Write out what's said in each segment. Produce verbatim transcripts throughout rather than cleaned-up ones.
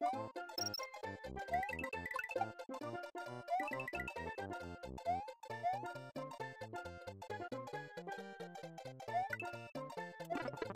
All right.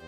Wow.